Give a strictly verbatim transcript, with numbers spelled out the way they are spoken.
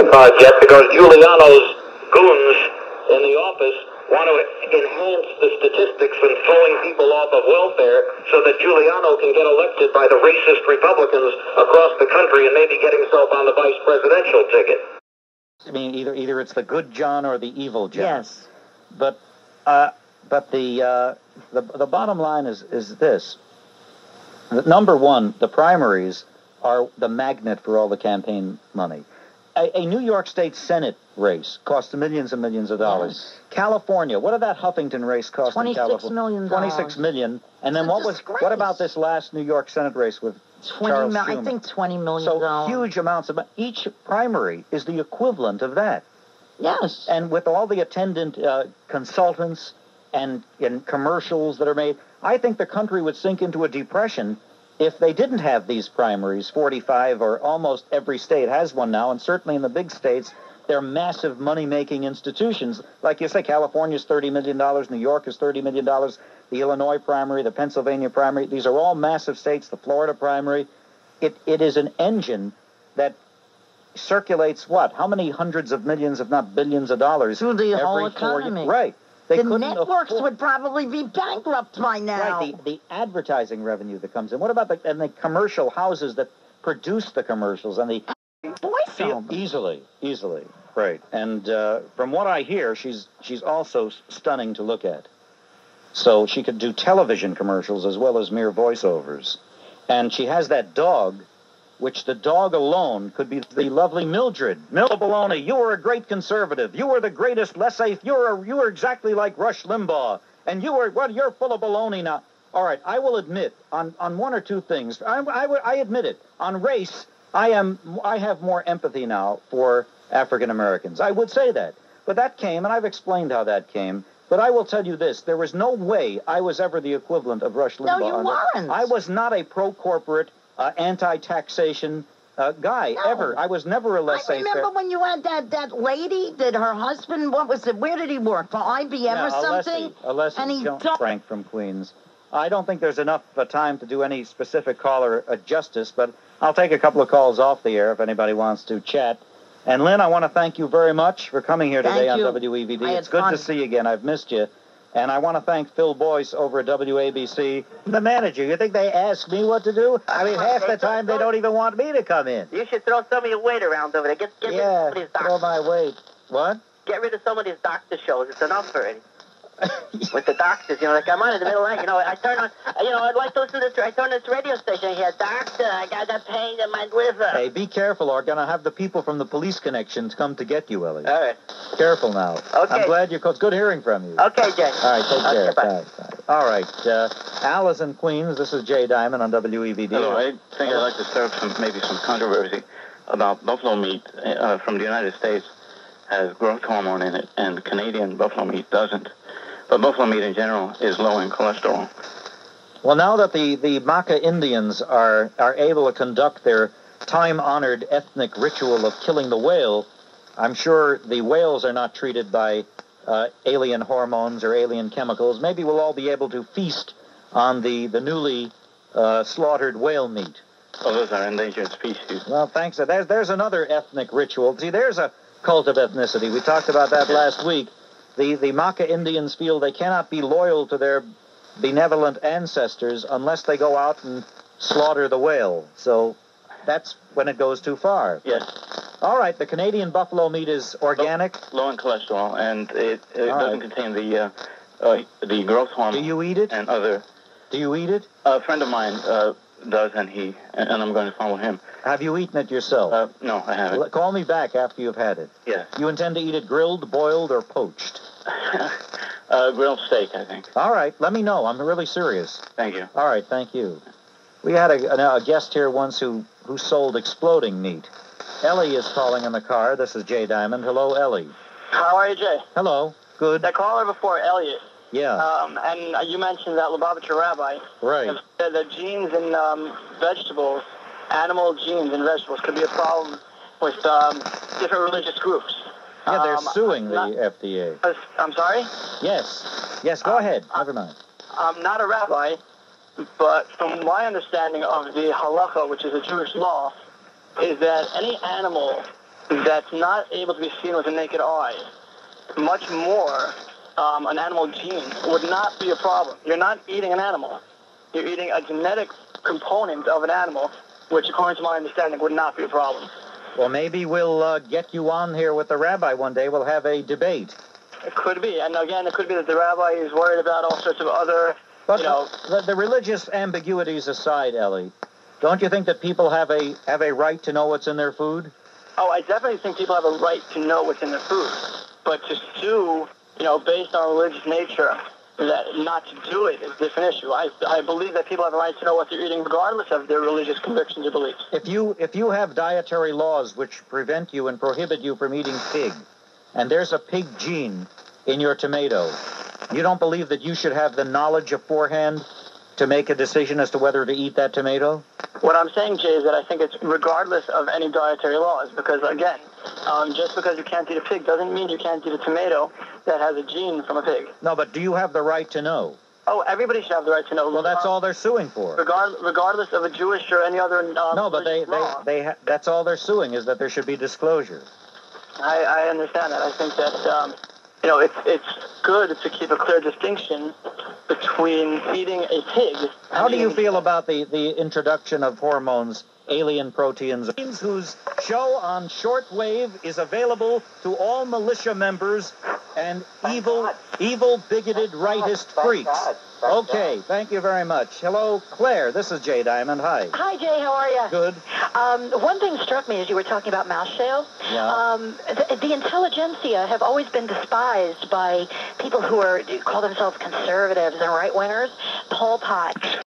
Project because Giuliano's goons in the office want to enhance the statistics and throwing people off of welfare so that Giuliano can get elected by the racist Republicans across the country and maybe get himself on the vice presidential ticket. I mean, either either it's the good John or the evil John. Yes. But uh, but the, uh, the the bottom line is is this: number one, the primaries are the magnet for all the campaign money. A, a New York State Senate race cost millions and millions of dollars. Yes. California, what did that Huffington race cost in California? twenty-six million dollars. twenty-six million dollars. And then what was? Disgrace. What about this last New York Senate race with Charles Schumer? I think twenty million dollars. So huge amounts of money. Each primary is the equivalent of that. Yes. And with all the attendant uh, consultants and, and commercials that are made, I think the country would sink into a depression if they didn't have these primaries. Forty-five or almost every state has one now, and certainly in the big states, they're massive money-making institutions. Like you say, California's thirty million dollars, New York is thirty million dollars, the Illinois primary, the Pennsylvania primary, these are all massive states, the Florida primary. It, it is an engine that circulates what? How many hundreds of millions, if not billions of dollars? Through the every whole economy. Right. They the networks afford. Would probably be bankrupt by now. Right, the, the advertising revenue that comes in. What about the and the commercial houses that produce the commercials and the voice film? Easily, easily, right. And uh, from what I hear, she's she's also stunning to look at. So she could do television commercials as well as mere voiceovers, and she has that dog, which the dog alone could be the lovely Mildred. Mildred Baloney, you were a great conservative. You were the greatest laissez-faire. You were, you were exactly like Rush Limbaugh. And you were, well, you're full of baloney now. All right, I will admit on, on one or two things. I, I, I admit it. On race, I, am, I have more empathy now for African-Americans. I would say that. But that came, and I've explained how that came. But I will tell you this, there was no way I was ever the equivalent of Rush Limbaugh. No, you weren't. I was not a pro-corporate, Uh, anti-taxation uh, guy, no. ever. I was never a laissez-faire. I remember when you had that, that lady, that her husband, what was it, where did he work, for I B M yeah, or something? A laissez, and he John Frank from Queens. I don't think there's enough uh, time to do any specific caller uh, justice, but I'll take a couple of calls off the air if anybody wants to chat. And Lynn, I want to thank you very much for coming here today on W E V D. I it's good fun. to see you again. I've missed you. And I want to thank Phil Boyce over at W A B C. The manager, you think they asked me what to do? I mean, half the time they don't even want me to come in. You should throw some of your weight around over there. Get, get yeah, rid of somebody's doctor. Throw my weight. What? Get rid of some of these doctor shows. It's enough already. With the doctors, you know, like I'm on in the middle of the night. You know, I turn on, you know, I'd like to listen to this, I turn this radio station here. Doctor, I got that pain in my liver. Hey, be careful, or gonna have the people from the police connections come to get you, Elliot. All right. Careful now. Okay. I'm glad you're called. It's good hearing from you. Okay, Jay. All right, take care. Okay, bye. Bye, bye. All right, uh, Alice in Queens, this is Jay Diamond on W E V D. Hello, I think I'd like to start some, maybe some controversy about buffalo meat uh, from the United States has growth hormone in it, and Canadian buffalo meat doesn't. But buffalo meat in general is low in cholesterol. Well, now that the, the Makah Indians are, are able to conduct their time-honored ethnic ritual of killing the whale, I'm sure the whales are not treated by uh, alien hormones or alien chemicals. Maybe we'll all be able to feast on the, the newly uh, slaughtered whale meat. Oh, those are endangered species. Well, thanks. There's, there's another ethnic ritual. See, there's a cult of ethnicity. We talked about that last week. The, the Makah Indians feel they cannot be loyal to their benevolent ancestors unless they go out and slaughter the whale. So that's when it goes too far. Yes. But, all right, the Canadian buffalo meat is organic? Low, low in cholesterol, and it, it doesn't right. contain the, uh, uh, the growth hormone. Do you eat it? And other. Do you eat it? A friend of mine uh, does, and he, and I'm going to follow him. Have you eaten it yourself? Uh, no, I haven't. Call me back after you've had it. Yeah. You intend to eat it grilled, boiled, or poached? uh, grilled steak, I think. All right. Let me know. I'm really serious. Thank you. All right. Thank you. We had a, a guest here once who, who sold exploding meat. Ellie is calling in the car. This is Jay Diamond. Hello, Ellie. How are you, Jay? Hello. Good. The caller before, Elliot. Yeah. Um, and you mentioned that Lubavitcher rabbi. Right. The, the genes in um, vegetables... Animal genes and vegetables could be a problem with um, different religious groups. Yeah, they're um, suing the not, F D A. Uh, I'm sorry? Yes. Yes, go um, ahead. I'm, Never mind. I'm not a rabbi, but from my understanding of the halakha, which is a Jewish law, is that any animal that's not able to be seen with the naked eye. Much more, um, an animal gene would not be a problem. You're not eating an animal. You're eating a genetic component of an animal, which, according to my understanding, would not be a problem. Well, maybe we'll uh, get you on here with the rabbi one day. We'll have a debate. It could be. And again, it could be that the rabbi is worried about all sorts of other, but you know... The, the religious ambiguities aside, Ellie, don't you think that people have a have a right to know what's in their food? Oh, I definitely think people have a right to know what's in their food. But to sue, you know, based on religious nature, that not to do it is a different issue. I, I believe that people have a right to know what they're eating regardless of their religious convictions or beliefs. If you, if you have dietary laws which prevent you and prohibit you from eating pig, and there's a pig gene in your tomato, you don't believe that you should have the knowledge beforehand to make a decision as to whether to eat that tomato? What I'm saying, Jay, is that I think it's regardless of any dietary laws, because, again, um, just because you can't eat a pig doesn't mean you can't eat a tomato that has a gene from a pig. No, but do you have the right to know? Oh, everybody should have the right to know. Well, that's all they're suing for. Regard, regardless of a Jewish or any other um, No, but they, they, they ha- that's all they're suing, is that there should be disclosure. I, I understand that. I think that, um, you know, it's it's good to keep a clear distinction between eating a pig. How do you feel about the, the introduction of hormones, alien proteins, whose show on shortwave is available to all militia members and evil, evil, bigoted, rightist freaks? Okay, thank you very much. Hello, Claire. This is Jay Diamond. Hi. Hi, Jay. How are you? Good. Um, one thing struck me as you were talking about mouse shale. Yeah. Um, the, the intelligentsia have always been despised by people who are call themselves conservatives and right-wingers. Pol Pot.